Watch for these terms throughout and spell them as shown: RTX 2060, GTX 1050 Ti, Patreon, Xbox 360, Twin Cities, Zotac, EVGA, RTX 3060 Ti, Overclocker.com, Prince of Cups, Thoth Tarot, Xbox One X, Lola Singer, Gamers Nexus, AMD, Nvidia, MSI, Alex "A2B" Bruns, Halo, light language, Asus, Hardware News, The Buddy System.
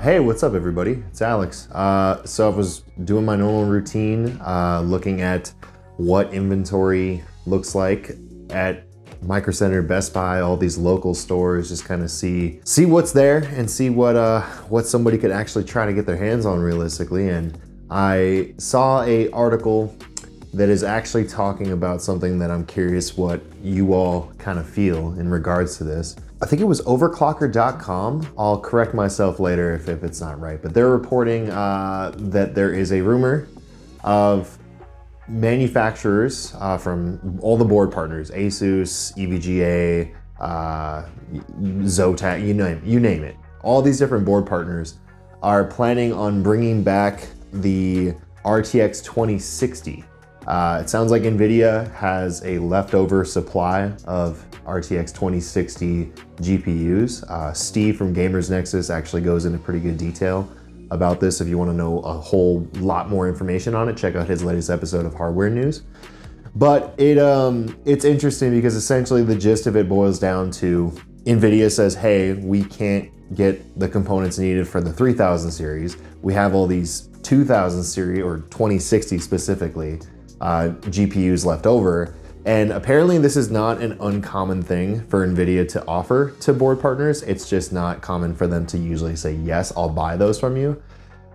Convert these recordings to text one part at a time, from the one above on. Hey, what's up everybody? It's Alex. So I was doing my normal routine, looking at what inventory looks like at Micro Center, Best Buy, all these local stores, just kind of see what's there and see what somebody could actually try to get their hands on realistically. And I saw an article that is actually talking about something that I'm curious what you all kind of feel in regards to this. I think it was Overclocker.com. I'll correct myself later if it's not right, but they're reporting that there is a rumor of manufacturers from all the board partners, Asus, EVGA, Zotac, you name it. All these different board partners are planning on bringing back the RTX 2060. It sounds like Nvidia has a leftover supply of RTX 2060 GPUs. Steve from Gamers Nexus actually goes into pretty good detail about this. If you want to know a whole lot more information on it, check out his latest episode of Hardware News. But it's interesting because essentially the gist of it boils down to Nvidia says, hey, we can't get the components needed for the 3000 series. We have all these 2000 series or 2060 specifically GPUs left over. And apparently this is not an uncommon thing for Nvidia to offer to board partners. It's just not common for them to usually say, yes, I'll buy those from you.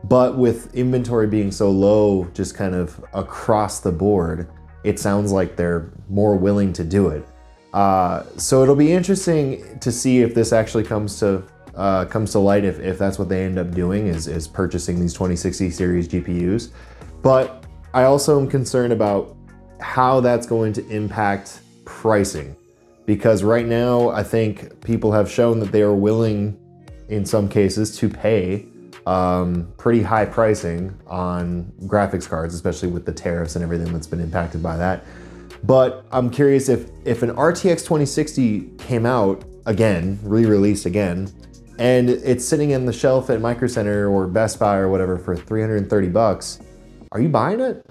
But with inventory being so low, just kind of across the board, it sounds like they're more willing to do it. So it'll be interesting to see if this actually comes to light, if that's what they end up doing is purchasing these 2060 series GPUs. But I also am concerned about how that's going to impact pricing, because right now I think people have shown that they are willing in some cases to pay pretty high pricing on graphics cards, especially with the tariffs and everything that's been impacted by that. But I'm curious if an RTX 2060 came out again, re-released again, and it's sitting on the shelf at Micro Center or Best Buy or whatever for 330 bucks, are you buying it?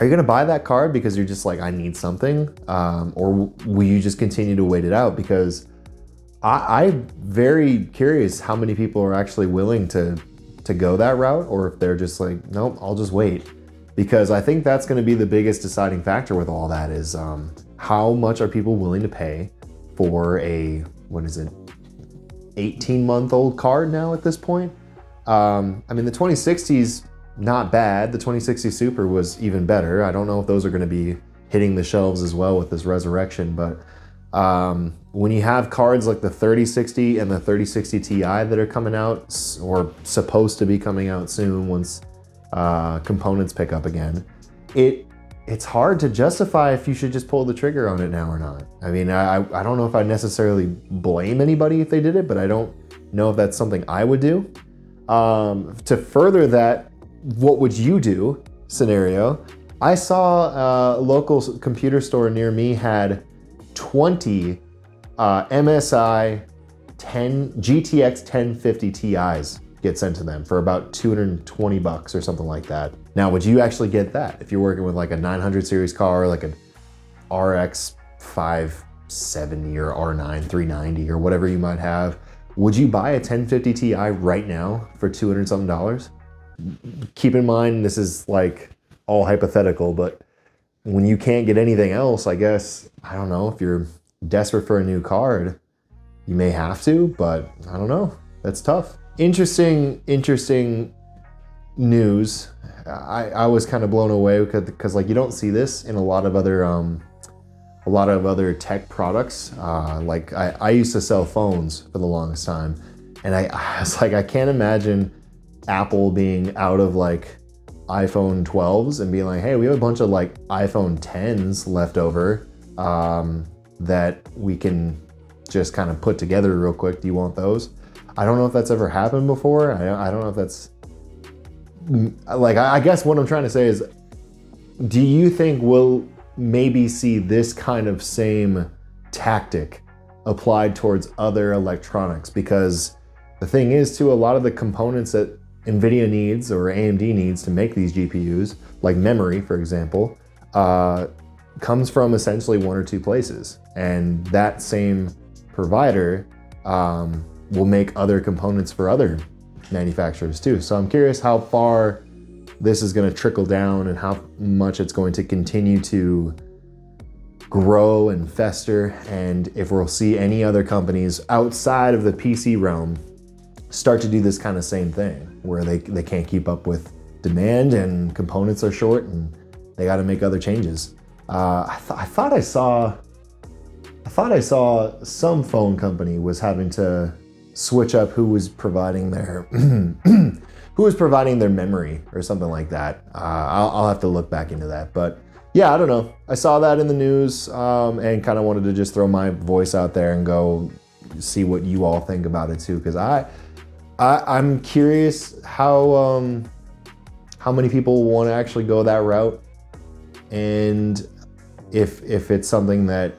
Are you gonna buy that card because you're just like, I need something? Or will you just continue to wait it out? Because I'm very curious how many people are actually willing to go that route, or if they're just like, nope, I'll just wait. Because I think that's gonna be the biggest deciding factor with all that is how much are people willing to pay for a, what is it, 18-month-old card now at this point? I mean, the 2060's, not bad. The 2060 Super was even better. I don't know if those are going to be hitting the shelves as well with this resurrection, but when you have cards like the 3060 and the 3060 Ti that are coming out or supposed to be coming out soon once components pick up again, it's hard to justify if you should just pull the trigger on it now or not. I mean, I don't know if I necessarily blame anybody if they did it, but I don't know if that's something I would do. To further that, what would you do scenario, I saw a local computer store near me had 20 MSI GTX 1050 Ti's get sent to them for about 220 bucks or something like that. Now, would you actually get that if you're working with like a 900 series car, like an RX 570 or R9 390 or whatever you might have? Would you buy a 1050 Ti right now for 200 something dollars? Keep in mind, this is like all hypothetical, but when you can't get anything else, I guess, I don't know, if you're desperate for a new card, you may have to, but I don't know. That's tough. Interesting news. I was kind of blown away because like you don't see this in a lot of other tech products. Like I used to sell phones for the longest time, and I was like, I can't imagine Apple being out of like iPhone 12s and being like, hey, we have a bunch of like iPhone 10s left over that we can just kind of put together real quick. Do you want those? I don't know if that's ever happened before. I don't know if that's like, I guess what I'm trying to say is, do you think we'll maybe see this kind of same tactic applied towards other electronics? Because the thing is too, a lot of the components that Nvidia needs or AMD needs to make these GPUs, like memory, for example, comes from essentially one or two places. And that same provider will make other components for other manufacturers too. So I'm curious how far this is going to trickle down and how much it's going to continue to grow and fester, and if we'll see any other companies outside of the PC realm start to do this kind of same thing where they can't keep up with demand and components are short and they got to make other changes. I thought I saw some phone company was having to switch up who was providing their memory or something like that. I'll have to look back into that, but yeah, I don't know. I saw that in the news and kind of wanted to just throw my voice out there and go see what you all think about it too, because I'm curious how many people want to actually go that route, and if it's something that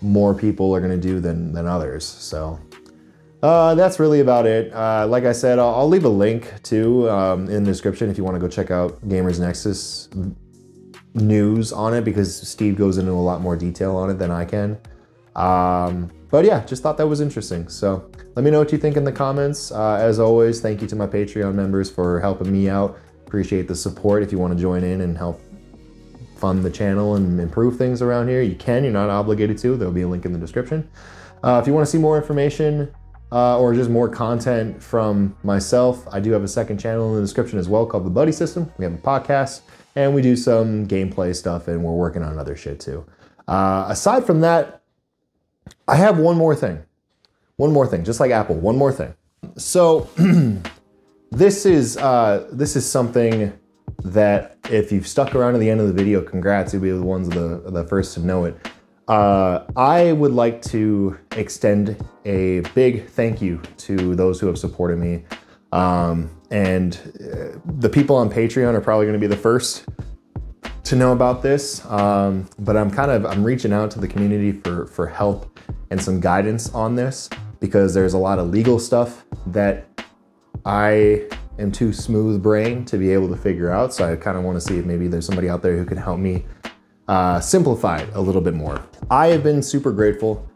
more people are going to do than others. So that's really about it. Like I said, I'll leave a link too in the description if you want to go check out Gamers Nexus news on it, because Steve goes into a lot more detail on it than I can. But yeah, just thought that was interesting. So let me know what you think in the comments. As always, thank you to my Patreon members for helping me out. Appreciate the support. If you want to join in and help fund the channel and improve things around here, you can. You're not obligated to. There'll be a link in the description. If you want to see more information or just more content from myself, I do have a second channel in the description as well called The Buddy System. We have a podcast and we do some gameplay stuff, and we're working on other shit too. Aside from that, I have one more thing. One more thing, just like Apple, one more thing. So this is something that if you've stuck around to the end of the video, congrats, you'll be the ones the first to know it. I would like to extend a big thank you to those who have supported me. And the people on Patreon are probably gonna be the first to know about this. But I'm reaching out to the community for help and some guidance on this, because there's a lot of legal stuff that I am too smooth brain to be able to figure out. So I kind of want to see if maybe there's somebody out there who can help me simplify it a little bit more. I have been super grateful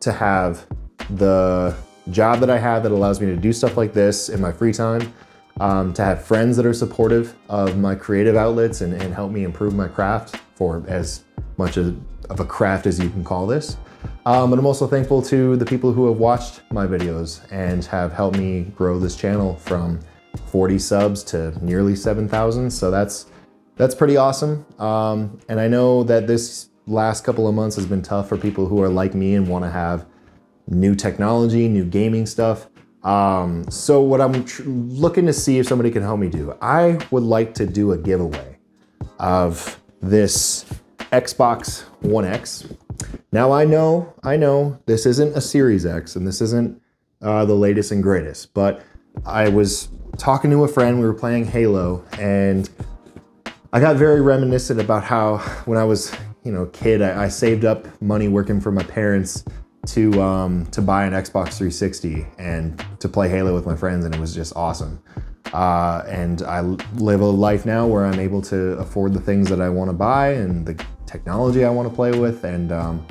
to have the job that I have that allows me to do stuff like this in my free time, to have friends that are supportive of my creative outlets and help me improve my craft, for as much of a craft as you can call this. But I'm also thankful to the people who have watched my videos and have helped me grow this channel from 40 subs to nearly 7,000. So that's pretty awesome. And I know that this last couple of months has been tough for people who are like me and want to have new technology, new gaming stuff. So what I'm looking to see if somebody can help me do, I would like to do a giveaway of this Xbox One X. Now I know this isn't a Series X and this isn't the latest and greatest, but I was talking to a friend, we were playing Halo, and I got very reminiscent about how when I was, you know, a kid, I saved up money working for my parents to buy an Xbox 360 and to play Halo with my friends, and it was just awesome. And I live a life now where I'm able to afford the things that I want to buy and the technology I want to play with, and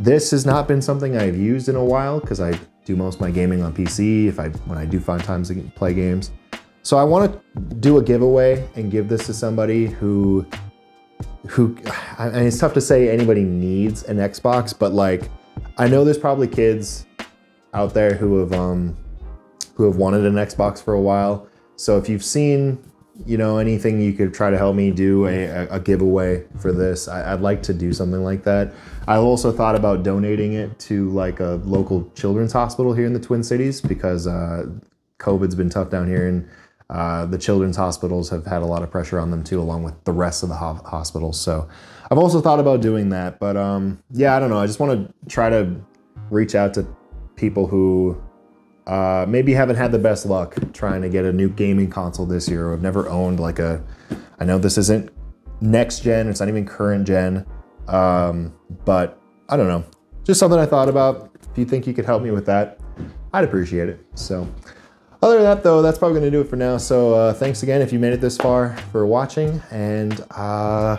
this has not been something I've used in a while, because I do most of my gaming on PC when I do find time to play games. So I want to do a giveaway and give this to somebody who, I mean, it's tough to say anybody needs an Xbox, but like, I know there's probably kids out there who have wanted an Xbox for a while. So if you've seen, you know, anything you could try to help me do a giveaway for this, I'd like to do something like that. I also thought about donating it to like a local children's hospital here in the Twin Cities, because COVID's been tough down here, and the children's hospitals have had a lot of pressure on them too, along with the rest of the hospitals. So I've also thought about doing that, but yeah, I don't know. I just want to try to reach out to people who maybe haven't had the best luck trying to get a new gaming console this year, or have never owned like I know this isn't next gen, it's not even current gen, but I don't know, just something I thought about. If you think you could help me with that, I'd appreciate it. So other than that though, that's probably gonna do it for now. So thanks again if you made it this far for watching, and I'll